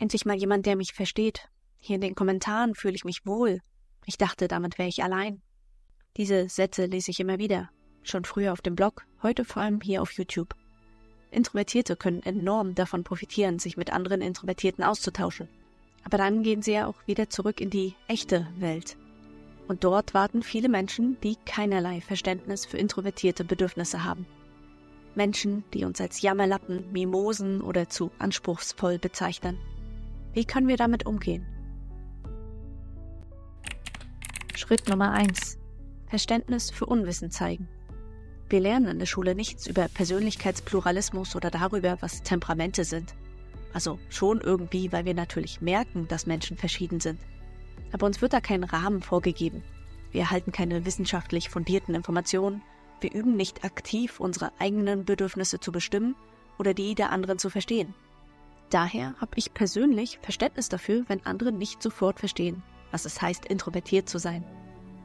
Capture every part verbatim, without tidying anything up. Endlich mal jemand, der mich versteht. Hier in den Kommentaren fühle ich mich wohl. Ich dachte, damit wäre ich allein. Diese Sätze lese ich immer wieder. Schon früher auf dem Blog, heute vor allem hier auf YouTube. Introvertierte können enorm davon profitieren, sich mit anderen Introvertierten auszutauschen. Aber dann gehen sie ja auch wieder zurück in die echte Welt. Und dort warten viele Menschen, die keinerlei Verständnis für introvertierte Bedürfnisse haben. Menschen, die uns als Jammerlappen, Mimosen oder zu anspruchsvoll bezeichnen. Wie können wir damit umgehen? Schritt Nummer eins. Verständnis für Unwissen zeigen. Wir lernen in der Schule nichts über Persönlichkeitspluralismus oder darüber, was Temperamente sind. Also schon irgendwie, weil wir natürlich merken, dass Menschen verschieden sind. Aber uns wird da kein Rahmen vorgegeben. Wir erhalten keine wissenschaftlich fundierten Informationen. Wir üben nicht aktiv, unsere eigenen Bedürfnisse zu bestimmen oder die der anderen zu verstehen. Daher habe ich persönlich Verständnis dafür, wenn andere nicht sofort verstehen, was es heißt, introvertiert zu sein.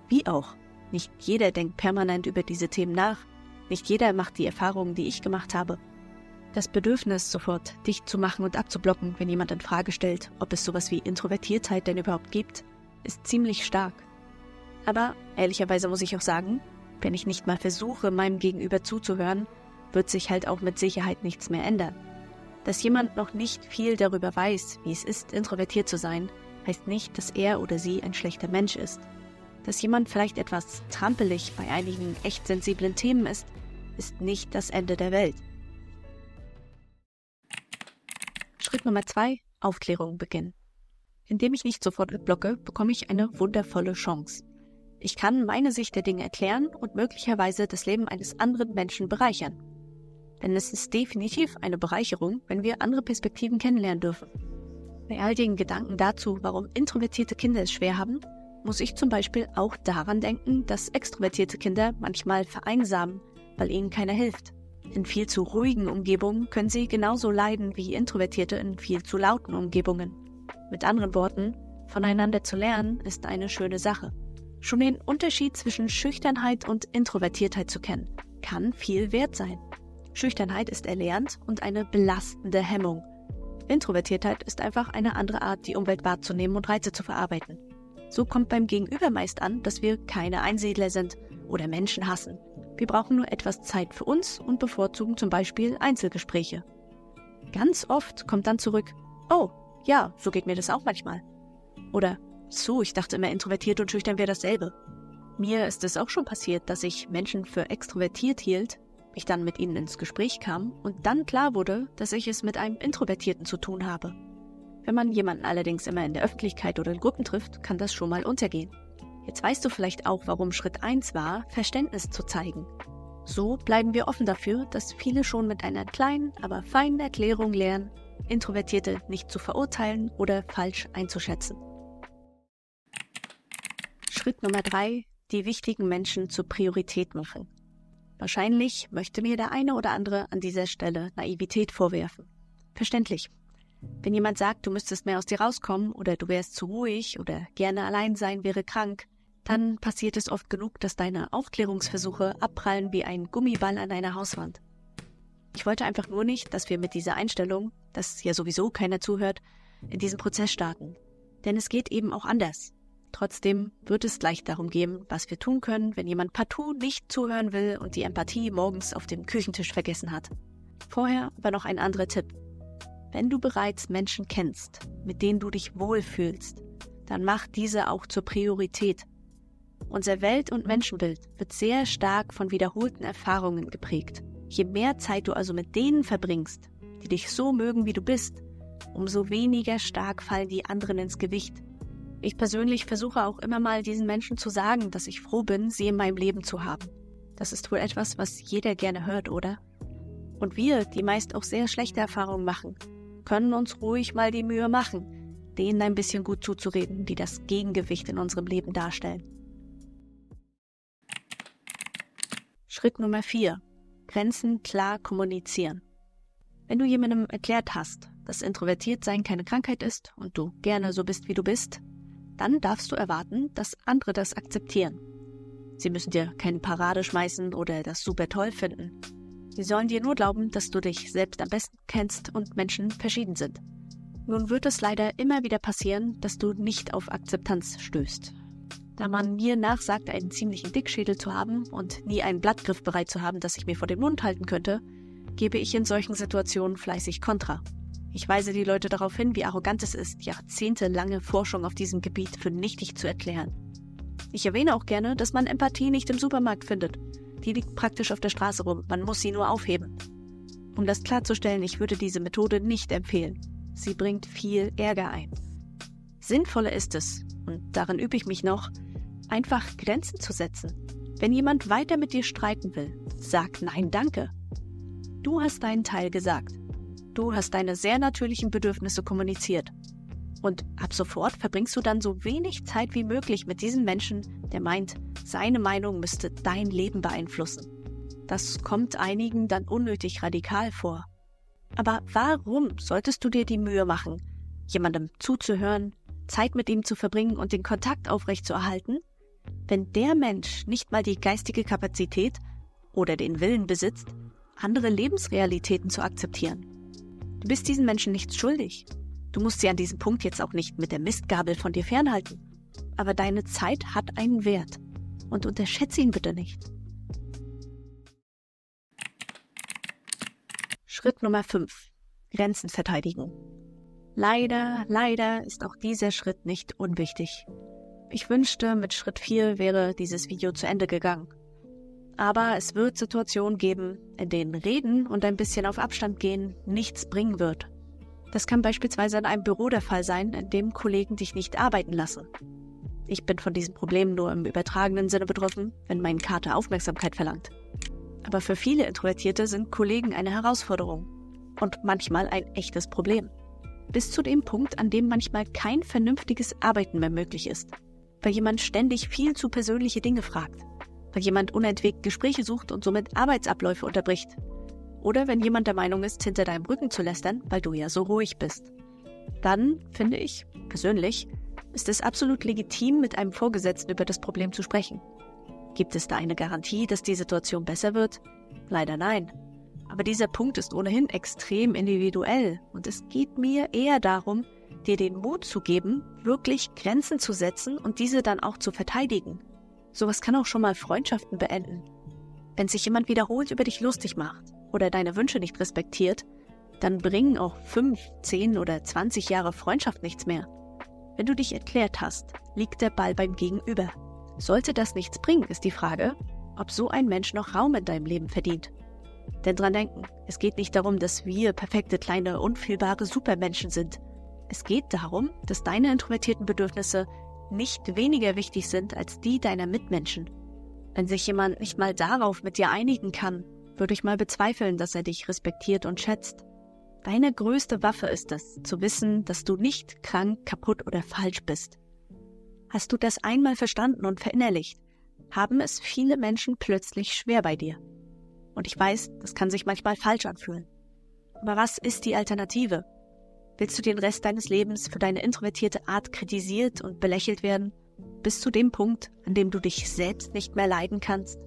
Wie auch, nicht jeder denkt permanent über diese Themen nach. Nicht jeder macht die Erfahrungen, die ich gemacht habe. Das Bedürfnis, sofort dicht zu machen und abzublocken, wenn jemand in Frage stellt, ob es sowas wie Introvertiertheit denn überhaupt gibt, ist ziemlich stark. Aber ehrlicherweise muss ich auch sagen, wenn ich nicht mal versuche, meinem Gegenüber zuzuhören, wird sich halt auch mit Sicherheit nichts mehr ändern. Dass jemand noch nicht viel darüber weiß, wie es ist, introvertiert zu sein, heißt nicht, dass er oder sie ein schlechter Mensch ist. Dass jemand vielleicht etwas trampelig bei einigen echt sensiblen Themen ist, ist nicht das Ende der Welt. Schritt Nummer zwei, Aufklärung beginnen. Indem ich nicht sofort abblocke, bekomme ich eine wundervolle Chance. Ich kann meine Sicht der Dinge erklären und möglicherweise das Leben eines anderen Menschen bereichern. Denn es ist definitiv eine Bereicherung, wenn wir andere Perspektiven kennenlernen dürfen. Bei all den Gedanken dazu, warum introvertierte Kinder es schwer haben, muss ich zum Beispiel auch daran denken, dass extrovertierte Kinder manchmal vereinsamen, weil ihnen keiner hilft. In viel zu ruhigen Umgebungen können sie genauso leiden wie Introvertierte in viel zu lauten Umgebungen. Mit anderen Worten, voneinander zu lernen ist eine schöne Sache. Schon den Unterschied zwischen Schüchternheit und Introvertiertheit zu kennen, kann viel wert sein. Schüchternheit ist erlernt und eine belastende Hemmung. Introvertiertheit ist einfach eine andere Art, die Umwelt wahrzunehmen und Reize zu verarbeiten. So kommt beim Gegenüber meist an, dass wir keine Einsiedler sind oder Menschen hassen. Wir brauchen nur etwas Zeit für uns und bevorzugen zum Beispiel Einzelgespräche. Ganz oft kommt dann zurück, oh, ja, so geht mir das auch manchmal. Oder, so, ich dachte immer, introvertiert und schüchtern wäre dasselbe. Mir ist es auch schon passiert, dass ich Menschen für extrovertiert hielt, ich dann mit ihnen ins Gespräch kam und dann klar wurde, dass ich es mit einem Introvertierten zu tun habe. Wenn man jemanden allerdings immer in der Öffentlichkeit oder in Gruppen trifft, kann das schon mal untergehen. Jetzt weißt du vielleicht auch, warum Schritt eins war, Verständnis zu zeigen. So bleiben wir offen dafür, dass viele schon mit einer kleinen, aber feinen Erklärung lernen, Introvertierte nicht zu verurteilen oder falsch einzuschätzen. Schritt Nummer drei, die wichtigen Menschen zur Priorität machen. Wahrscheinlich möchte mir der eine oder andere an dieser Stelle Naivität vorwerfen. Verständlich. Wenn jemand sagt, du müsstest mehr aus dir rauskommen oder du wärst zu ruhig oder gerne allein sein wäre krank, dann passiert es oft genug, dass deine Aufklärungsversuche abprallen wie ein Gummiball an einer Hauswand. Ich wollte einfach nur nicht, dass wir mit dieser Einstellung, dass ja sowieso keiner zuhört, in diesen Prozess starten. Denn es geht eben auch anders. Trotzdem wird es gleich darum gehen, was wir tun können, wenn jemand partout nicht zuhören will und die Empathie morgens auf dem Küchentisch vergessen hat. Vorher aber noch ein anderer Tipp. Wenn du bereits Menschen kennst, mit denen du dich wohlfühlst, dann mach diese auch zur Priorität. Unser Welt- und Menschenbild wird sehr stark von wiederholten Erfahrungen geprägt. Je mehr Zeit du also mit denen verbringst, die dich so mögen, wie du bist, umso weniger stark fallen die anderen ins Gewicht. Ich persönlich versuche auch immer mal diesen Menschen zu sagen, dass ich froh bin, sie in meinem Leben zu haben. Das ist wohl etwas, was jeder gerne hört, oder? Und wir, die meist auch sehr schlechte Erfahrungen machen, können uns ruhig mal die Mühe machen, denen ein bisschen gut zuzureden, die das Gegengewicht in unserem Leben darstellen. Schritt Nummer vier. Grenzen klar kommunizieren. Wenn du jemandem erklärt hast, dass Introvertiertsein keine Krankheit ist und du gerne so bist, wie du bist, dann darfst du erwarten, dass andere das akzeptieren. Sie müssen dir keine Parade schmeißen oder das super toll finden. Sie sollen dir nur glauben, dass du dich selbst am besten kennst und Menschen verschieden sind. Nun wird es leider immer wieder passieren, dass du nicht auf Akzeptanz stößt. Da man mir nachsagt, einen ziemlichen Dickschädel zu haben und nie einen Blattgriff bereit zu haben, dass ich mir vor den Mund halten könnte, gebe ich in solchen Situationen fleißig Kontra. Ich weise die Leute darauf hin, wie arrogant es ist, jahrzehntelange Forschung auf diesem Gebiet für nichtig zu erklären. Ich erwähne auch gerne, dass man Empathie nicht im Supermarkt findet. Die liegt praktisch auf der Straße rum, man muss sie nur aufheben. Um das klarzustellen, ich würde diese Methode nicht empfehlen. Sie bringt viel Ärger ein. Sinnvoller ist es, und darin übe ich mich noch, einfach Grenzen zu setzen. Wenn jemand weiter mit dir streiten will, sag nein, danke. Du hast deinen Teil gesagt. Du hast deine sehr natürlichen Bedürfnisse kommuniziert. Und ab sofort verbringst du dann so wenig Zeit wie möglich mit diesem Menschen, der meint, seine Meinung müsste dein Leben beeinflussen. Das kommt einigen dann unnötig radikal vor. Aber warum solltest du dir die Mühe machen, jemandem zuzuhören, Zeit mit ihm zu verbringen und den Kontakt aufrechtzuerhalten, wenn der Mensch nicht mal die geistige Kapazität oder den Willen besitzt, andere Lebensrealitäten zu akzeptieren? Du bist diesen Menschen nichts schuldig. Du musst sie an diesem Punkt jetzt auch nicht mit der Mistgabel von dir fernhalten. Aber deine Zeit hat einen Wert. Und unterschätze ihn bitte nicht. Schritt Nummer fünf. Grenzen verteidigen. Leider, leider ist auch dieser Schritt nicht unwichtig. Ich wünschte, mit Schritt vier wäre dieses Video zu Ende gegangen. Aber es wird Situationen geben, in denen Reden und ein bisschen auf Abstand gehen nichts bringen wird. Das kann beispielsweise in einem Büro der Fall sein, in dem Kollegen dich nicht arbeiten lassen. Ich bin von diesem Problem nur im übertragenen Sinne betroffen, wenn mein Kater Aufmerksamkeit verlangt. Aber für viele Introvertierte sind Kollegen eine Herausforderung und manchmal ein echtes Problem. Bis zu dem Punkt, an dem manchmal kein vernünftiges Arbeiten mehr möglich ist, weil jemand ständig viel zu persönliche Dinge fragt, weil jemand unentwegt Gespräche sucht und somit Arbeitsabläufe unterbricht oder wenn jemand der Meinung ist, hinter deinem Rücken zu lästern, weil du ja so ruhig bist. Dann, finde ich, persönlich, ist es absolut legitim, mit einem Vorgesetzten über das Problem zu sprechen. Gibt es da eine Garantie, dass die Situation besser wird? Leider nein. Aber dieser Punkt ist ohnehin extrem individuell und es geht mir eher darum, dir den Mut zu geben, wirklich Grenzen zu setzen und diese dann auch zu verteidigen. Sowas kann auch schon mal Freundschaften beenden. Wenn sich jemand wiederholt über dich lustig macht oder deine Wünsche nicht respektiert, dann bringen auch fünf, zehn oder zwanzig Jahre Freundschaft nichts mehr. Wenn du dich erklärt hast, liegt der Ball beim Gegenüber. Sollte das nichts bringen, ist die Frage, ob so ein Mensch noch Raum in deinem Leben verdient. Denn dran denken, es geht nicht darum, dass wir perfekte, kleine, unfehlbare Supermenschen sind. Es geht darum, dass deine introvertierten Bedürfnisse nicht weniger wichtig sind als die deiner Mitmenschen. Wenn sich jemand nicht mal darauf mit dir einigen kann, würde ich mal bezweifeln, dass er dich respektiert und schätzt. Deine größte Waffe ist es, zu wissen, dass du nicht krank, kaputt oder falsch bist. Hast du das einmal verstanden und verinnerlicht, haben es viele Menschen plötzlich schwer bei dir. Und ich weiß, das kann sich manchmal falsch anfühlen. Aber was ist die Alternative? Willst du den Rest deines Lebens für deine introvertierte Art kritisiert und belächelt werden, bis zu dem Punkt, an dem du dich selbst nicht mehr leiden kannst?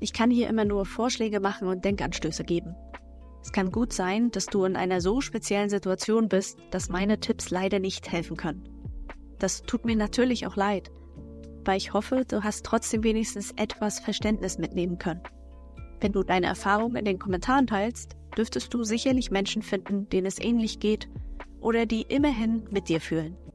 Ich kann hier immer nur Vorschläge machen und Denkanstöße geben. Es kann gut sein, dass du in einer so speziellen Situation bist, dass meine Tipps leider nicht helfen können. Das tut mir natürlich auch leid, weil ich hoffe, du hast trotzdem wenigstens etwas Verständnis mitnehmen können. Wenn du deine Erfahrung in den Kommentaren teilst, dürftest du sicherlich Menschen finden, denen es ähnlich geht oder die immerhin mit dir fühlen.